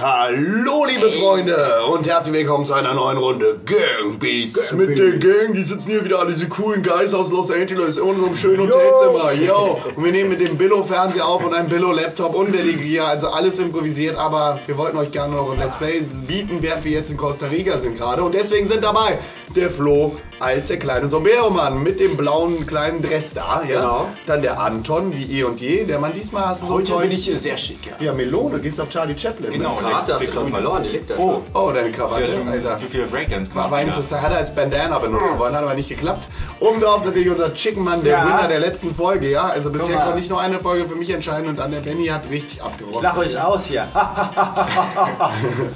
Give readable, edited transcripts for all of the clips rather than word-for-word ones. Hallo liebe Freunde und herzlich willkommen zu einer neuen Runde Gang Beasts mit der Gang. Die sitzen hier wieder, alle diese coolen Guys aus Los Angeles in unserem schönen Hotelzimmer. Yo. Und wir nehmen mit dem Billo-Fernseher auf und einem Billo-Laptop und der Ligria, also alles improvisiert. Aber wir wollten euch gerne noch Let's Plays bieten, während wir jetzt in Costa Rica sind gerade. Und deswegen sind dabei der Flo als der kleine Sombero-Mann mit dem blauen kleinen Dress da. Ja? Genau. Dann der Anton, wie eh und je. Der Mann diesmal hast du so heute bin ich sehr schick, ja. Ja, Melone, gehst auf Charlie Chaplin. Genau. Die Krawatte verloren, die liegt da. Oh, deine Krawatte, Alter. Zu viel Breakdance gemacht. War ja. Hat er als Bandana benutzen wollen, hat aber nicht geklappt. Und darauf natürlich unser Chicken Mann, der Winner der letzten Folge, ja. Also bisher konnte ich nur eine Folge für mich entscheiden und dann der Benny hat richtig abgerockt. Ich lach euch aus hier.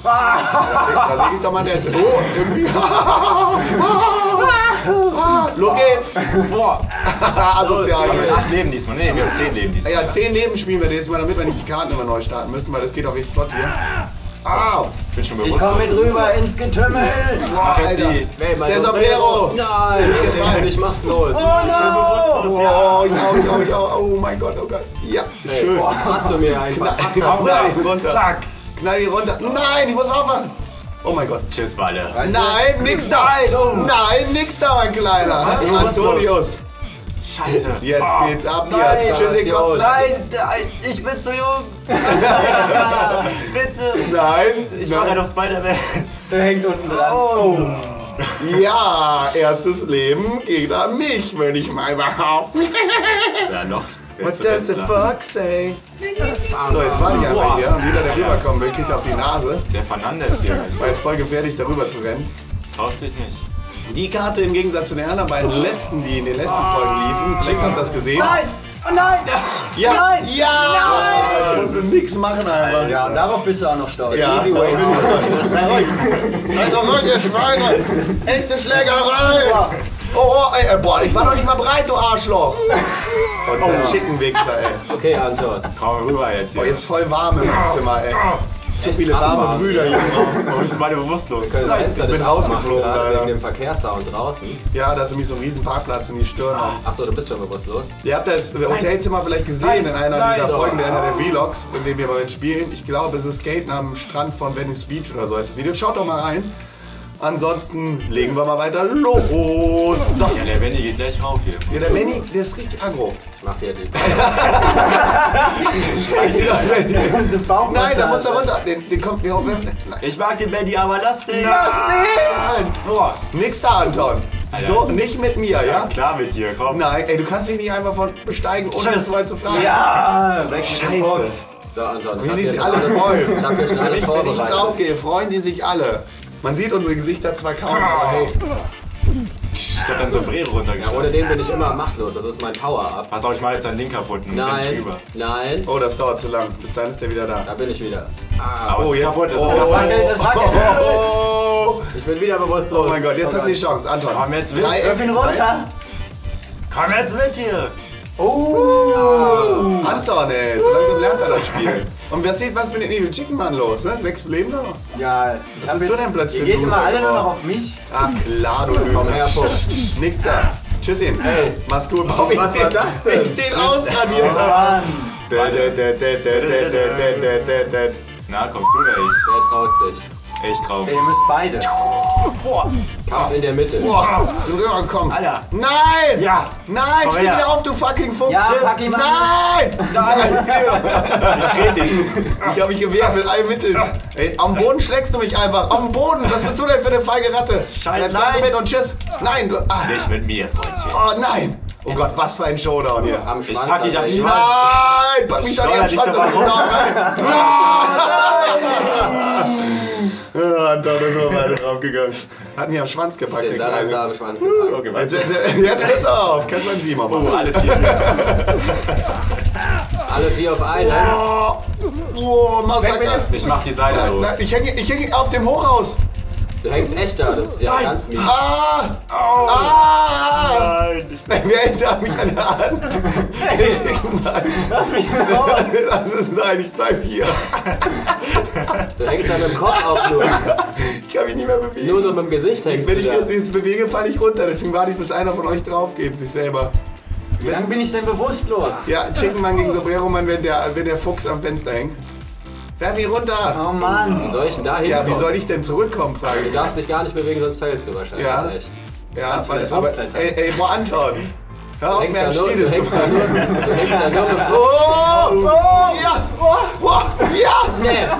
Da leg ich doch mal der irgendwie. Los geht's! Boah! Asozial! Wir haben 8 Leben diesmal. Nee, wir haben 10 Leben diesmal. Ja, 10 Leben spielen wir diesmal, damit wir nicht die Karten immer neu starten müssen, weil das geht auch echt flott hier. Au! Ich bin schon bewusst. Ich komm mit rüber ins Getümmel! Boah, Alter! Der Sombrero! Nein! Ich bin nicht machtlos! Oh no! Oh, ich auch, oh mein Gott, oh Gott! Ja, schön! Passt du mir einfach! Zack! Knall die runter! Nein, ich muss aufwachen! Oh mein Gott. Tschüss, Walle. Nein, nix da, Alter. Nein, nix da, mein Kleiner. Antonius. Scheiße. Jetzt geht's ab. Nein, tschüss, Kopf. Nein, ich bin zu jung. Bitte. Nein. Ich mache ja noch Spider-Man. Der hängt unten dran. Oh. Ja, erstes Leben geht an mich, wenn ich mal überhaupt. Ja, noch. What does the fuck say? So, jetzt war ich aber hier. Jeder, der rüberkommen will, kriegt auf die Nase. Der Fernandes hier. Weil es voll gefährlich, darüber zu rennen. Traust dich nicht. Die Karte im Gegensatz zu den anderen beiden letzten, die in den letzten Folgen liefen. Jack hat das gesehen. Nein! Oh nein! Ja! Nein! Ja! Nein! Ich musste nichts machen einfach. Ja, und darauf bist du auch noch stolz. Ja. Easy way. Sei doch ruhig, ihr Schweine! Echte Schlägerei! Oh, ey, boah, ich war doch nicht mal breit, du Arschloch! Und der Chickenwichser, ey. Okay, Anton. Komm rüber jetzt hier. Oh, jetzt voll warm im Zimmer, ey. Zu viele warme Brüder hier. Wir sind beide bewusstlos. Ich bin rausgeflogen, Alter. Wegen dem Verkehrssound draußen. Ja, da ist nämlich so ein riesen Parkplatz in die Stirn. Achso, du bist schon bewusstlos. Ihr habt das Hotelzimmer vielleicht gesehen in einer dieser Folgen, in einer der Vlogs, in denen wir bei uns spielen. Ich glaube, es ist Skaten am Strand von Venice Beach oder so. Das Video, schaut doch mal rein. Ansonsten legen wir mal weiter los. So. Ja, der Benny geht gleich rauf hier. Ja, der Benny, der ist richtig aggro. Macht er den. Nein, da muss er runter. Den kommt mir auch weg. Ich mag den Benny, aber lass den. Lass mich! Boah, nix da, Anton. So, nicht mit mir, ja? Klar mit dir, komm. Nein, ey, du kannst mich nicht einfach von besteigen, ohne es mal zu fragen. Ja, weg, Scheiße. So, Anton. Wie sie sich alle freuen. Ich hab ja schon alles vorbereitet. Wenn ich draufgehe, freuen die sich alle. Man sieht unsere Gesichter zwar kaum, aber hey. Ich hab dann so ein Sombrero runtergegangen. Ja, ohne den bin ich immer machtlos, das ist mein Power-Up. Pass auf, ich mach jetzt dein Ding kaputt, dann bin ich rüber. Nein. Oh, das dauert zu lang. Bis dann ist der wieder da. Da bin ich wieder. Aber es ist kaputt, das ist kaputt. Ich bin wieder bewusstlos. Oh mein Gott, jetzt hast du die Chance, Anton. Komm jetzt mit. Ich bin runter. Komm jetzt mit hier. Oh. Anton, ey. So lange lernt er das Spiel. Und wer sieht, was mit dem Chicken Man los, ne? 6 Leben noch? Ja, was bist du denn plötzlich? Ihr geht immer alle nur noch auf mich? Ach klar, du kommst. Nix da. Tschüsschen. Hey, mach's gut, Bobby. Was war das denn? Ich steh raus an hier. Na, kommst du da? Der traut sich. Echt traurig. Ey, ihr müsst beide. Boah. Kampf in der Mitte. Boah. Ja, komm. Alter. Nein! Ja. Nein, steh wieder auf, du fucking Fuchs. Ja, pack ihn mal. Nein! Nein! Ich dreh dich. Ich hab mich gewehrt mit allen Mitteln. Ey, am Boden schlägst du mich einfach. Am Boden. Was bist du denn für eine feige Ratte? Scheiße. Nein. Mit und tschüss. Nein. Du, nicht mit mir, Freundchen. Oh nein. Oh Gott, was für ein Showdown hier. Ich pack dich am Schwanz. Nein! Pack mich da nicht am Schwanz. Nein! Anton ist noch weiter draufgegangen. Hat mich am Schwanz gepackt. Den am Schwanz gepackt. Jetzt hört's auf. Kannst man sie mal machen. Alle vier auf einen. Oh, Massaker. Ich mach die Seile los. Ich häng auf dem Hochhaus. Du hängst echt da, das ist ja ganz mies. Nein! Wer hält mich an der Hand? Lass mich raus! Das ist nein, ich bleib hier. Du hängst ja mit dem Kopf auf nur. Ich kann mich nicht mehr bewegen. Nur so mit dem Gesicht hängst du. Wenn ich mich jetzt bewege, falle ich runter. Deswegen warte ich, bis einer von euch drauf geht, sich selber. Wie lange bin ich denn bewusstlos? Ja, Chicken Man gegen Sombrero Man, wenn der Fuchs am Fenster hängt. Werf mich runter! Oh Mann! Wie soll ich denn da hinkommen? Ja, wie soll ich denn zurückkommen, frage ich. Du darfst dich gar nicht bewegen, sonst fällst du wahrscheinlich. Ja, echt. Ja, aber ey, wo Anton? Hör auf, mehr am Schniedel zu fassen. Oh! Ja! Oh! Ja!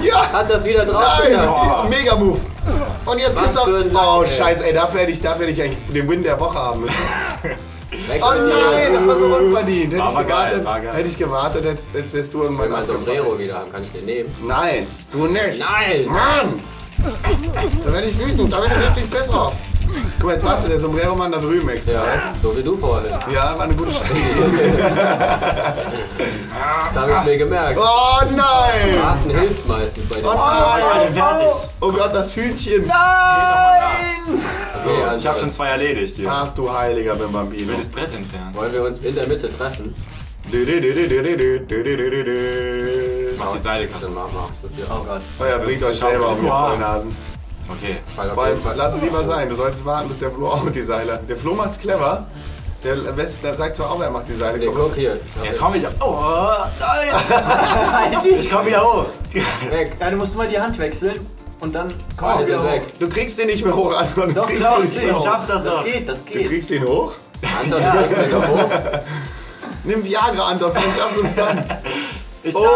Ja! Hat das wieder drauf gehabt? Mega Move! Und jetzt gibt's auch... Oh, scheiße, ey, dafür hätte ich eigentlich den Win der Woche haben müssen. Oh nein, das war so unverdient. Hätte ich gewartet, jetzt wärst du irgendwann... Mein Sombrero wieder haben, kann ich den nehmen? Nein, du nicht. Nein! Mann! Da werde ich wütend, da werde ich richtig besser auf. Guck mal, jetzt warte, der Sombrero-Mann da drüben extra, ja, weißt du? So wie du vorhin. Ja, war eine gute Stelle. Das habe ich mir gemerkt. Oh nein! Warten hilft meistens bei dir. Oh nein! Oh Gott, das Hühnchen! Nein! So, ich habe schon zwei erledigt hier. Ach du heiliger Bambino. Ich will das Brett entfernen. Wollen wir uns in der Mitte treffen? Mach die Seile gerade mal. Oh Gott. Euer bringt euch selber auf die Nasen. Okay, vor allem, lass es lieber sein. Du solltest warten, bis der Flo auch mit die Seile. Der Flo macht's clever. Der sagt zwar auch, er macht die Seile. Nee, guck hier. Jetzt komm ich. Oh, nein. Ich komm wieder hoch. Weg. Ja, du musst mal die Hand wechseln und dann kommst du wieder weg. Du kriegst den nicht mehr hoch, Anton. Doch, ich schaff das doch. Das geht, das geht. Du kriegst den hoch? Anton, ja. Du kriegst den hoch. Nimm Viagra, Anton, vielleicht schaffst du es dann. Oh,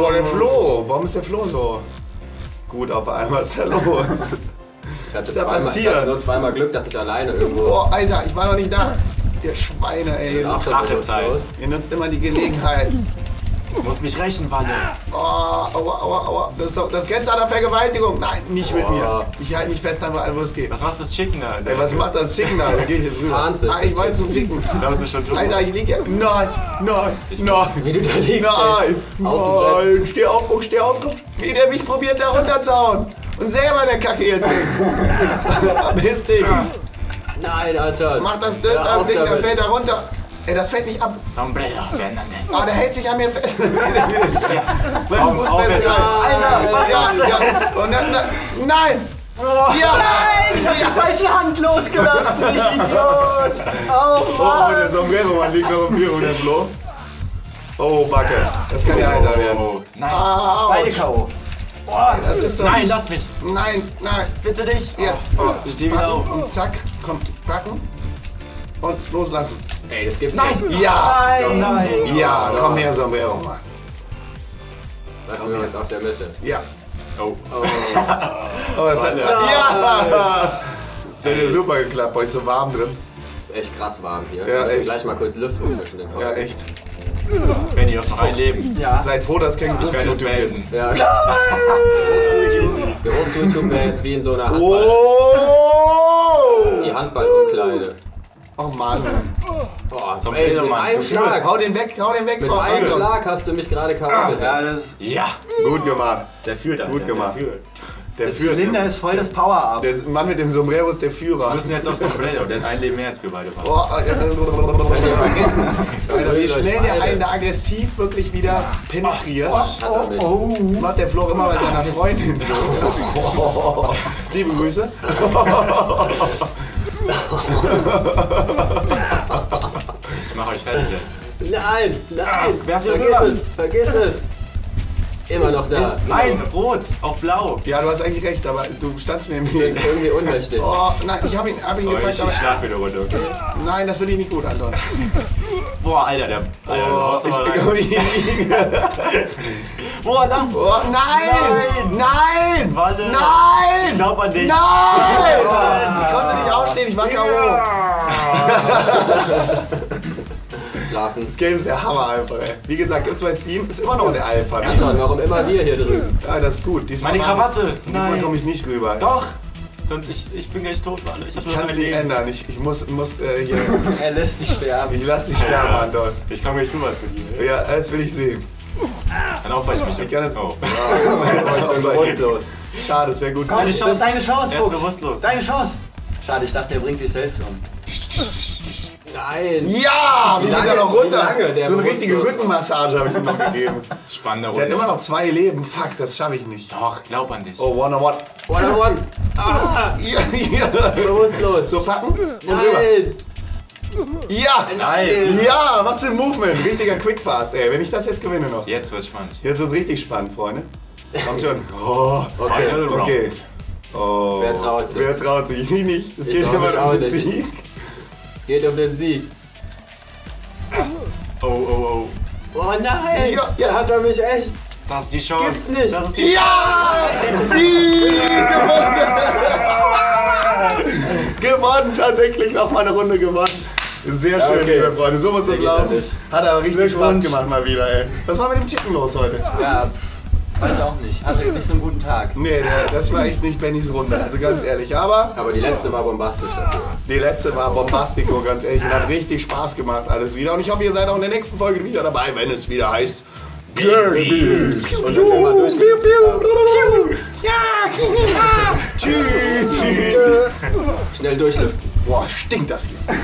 boah, der Flo. Warum ist der Flo so? Gut, auf einmal ist er los. Ich hatte nur zweimal Glück, dass ich alleine irgendwo... Oh, Alter, ich war noch nicht da. Ihr Schweine, ey. Das ist Rachezeit. Ihr nutzt immer die Gelegenheit. Du musst mich rächen, Wanne. Oh, aua, aua, aua. Das ist doch das Grenze an der Vergewaltigung. Nein, nicht mit mir. Ich halte mich fest an, wo es geht. Was macht das Chicken da? Ey, was macht das Chicken da? Da gehe ich jetzt rüber. Wahnsinn. Ah, ich wollte zum Blicken. Da bist du schon tot. Alter, ich liege ja... Nein, nein, nein. Wie du da liegst. Nein, nein. Steh auf, guck, steh auf, guck. Wie der mich probiert, da runterzuhauen. Und selber der Kacke jetzt hin. Piss dich. Nein, Alter. Mach das Döst an, Ding, dann fällt er runter. Ey, das fällt nicht ab. Sombrero Fernandes. Ah, der hält sich an mir fest. Ja. Auf jetzt. Alter, was ist das? Ja. Und dann... Nein! Ja. Nein! Ich hab die falsche Hand losgelassen, ich Idiot! Oh, Mann! Oh, der Sombrero-Mann liegt noch im Bier und der Flo. Oh, Backe. Das kann ja heiter werden. Nein. Beide K.O. Oh, das ist so. Nein, lass mich. Nein, nein. Bitte nicht. Jetzt. Oh, steh wieder auf. Und zack. Komm, packen. Und loslassen. Ey, das gibt's nicht. Ja. Nein. Nein. Ja, komm her, Sombrero, Mann. Lassen wir uns auf der Mitte. Ja. Oh. Oh, das hat... Ja. Das hat ja super geklappt. Bei euch so warm drin. Ist echt krass warm hier. Ja, echt. Gleich mal kurz lüften zwischen den Folgen. Ja, echt. Wenn ihr aus dem Leben. Ja. Seid froh, dass kein Geruchs-YouTube gibt. Ja. Nein! Geruchs-YouTube wäre jetzt wie in so einer Handball. Oh! Die Handball-Umkleide. Oh Mann. Boah, so ey, mit einem Schlag. Hau den weg. Mit einem Schlag hast du mich gerade kaputt gesetzt. Ja. Gut gemacht. Der führt an. Gut gemacht. Der Zylinder ist voll das Power-Up. Der Mann mit dem Sombrero ist der Führer. Wir müssen jetzt auf Sombrero, der hat ein Leben mehr als wir beide. Boah, wie schnell der einen da aggressiv wirklich wieder penetriert. Oh, das macht der Flo immer bei seiner Freundin so. Liebe Grüße. Ich mach euch fertig jetzt. Nein, nein, werft ihr rüber. Vergiss es. Immer noch da. Nein, rot auf blau. Ja, du hast eigentlich recht, aber du standst mir im Weg. Irgendwie unmächtig. Oh, nein, ich hab ihn gepackt. Ich schlaf wieder runter, okay? Nein, das finde ich nicht gut, Anton. Boah, Alter, der... Alter, du Boah, lass! Oh, nein! Nein! Warte! Nein! Nein! Ich glaub an dich! Nein! Ich konnte nicht aufstehen, ich war K.O. Schlafen. Das Game ist der Hammer einfach, ey. Wie gesagt, gibt's bei Steam, ist immer noch eine Alpha. Anton, warum immer wir hier drüben? Ja, das ist gut. Diesmal meine Krawatte! Diesmal komme ich nicht rüber. Ey. Doch! Sonst ich bin gleich tot, Mann. Ich kann es nicht ändern. Ich muss hier... Er lässt dich sterben. Ich lass dich sterben, Anton. Ich komme gleich rüber zu dir. Ja, das will ich sehen. Dann aufweich mich. Ich kann das auch. Ich bin bewusstlos. Schade, das wäre gut. Komm, das ist deine Chance, Fuchs. Deine Chance. Schade, ich dachte, der bringt sich selbst um. Nein. Ja, wir sind da noch runter. So eine richtige Rückenmassage habe ich ihm noch gegeben. Spannender Runde. Der hat immer noch 2 Leben. Fuck, das schaffe ich nicht. Doch, glaub an dich. Oh, 101. 101. Ah. Bewusstlos. So packen und rüber. Ja! Nice. Ja, was für ein Movement! Richtiger Quickfast, ey. Wenn ich das jetzt gewinne noch. Jetzt wird's spannend. Jetzt wird's richtig spannend, Freunde. Kommt schon. Oh, okay. Oh. Wer traut sich? Wer traut sich? Ich nicht. Es geht immer um den Sieg. Es geht um den Sieg. Oh, oh, oh. Oh nein! Ja, ja. Da hat er mich echt. Das ist die Chance. Gibt's nicht. Das ist die Chance. Sieg! Gewonnen! Gewonnen, tatsächlich nochmal eine Runde gewonnen. Sehr schön, okay, liebe Freunde. So muss das laufen. Hat aber richtig Spaß gemacht mal wieder, ey. Was war mit dem Chicken los heute? Ja. Weiß auch nicht. Hatte nicht so einen guten Tag. Nee, das war echt nicht Bennys Runde, also ganz ehrlich. Aber die letzte war bombastisch. Die letzte war bombastico, ganz ehrlich. Und hat richtig Spaß gemacht alles wieder. Und ich hoffe, ihr seid auch in der nächsten Folge wieder dabei, wenn es wieder heißt Gang Beasts. Und dann können wir mal durchlüften. Ja! Tschüss! Schnell durchlüften. Boah, stinkt das hier.